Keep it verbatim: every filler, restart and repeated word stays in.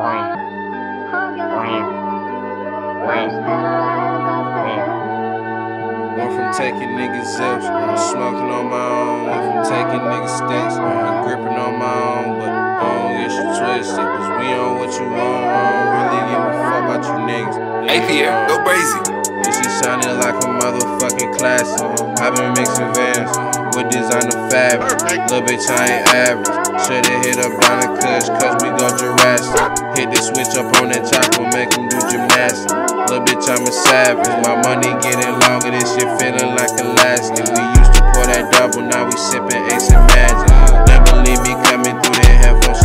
Went from taking niggas zips, smoking on my own. Went from taking niggas sticks, and gripping on my own. But I don't get you twisted, cause we on what you want. I don't really give a fuck about you niggas. Atheist, go crazy. And she sounded like a motherfucking classic. I've been mixing vans with designer fabric. Lil' bitch, I ain't average. Shoulda hit up on the cush, cause we go Jurassic. Hit the switch up on that chopper, make them do gymnastics. Little bitch, I'm a savage. My money getting longer, this shit feeling like Alaska. We used to pour that double, now we sipping Ace and Magic. Never leave me coming through that headphone.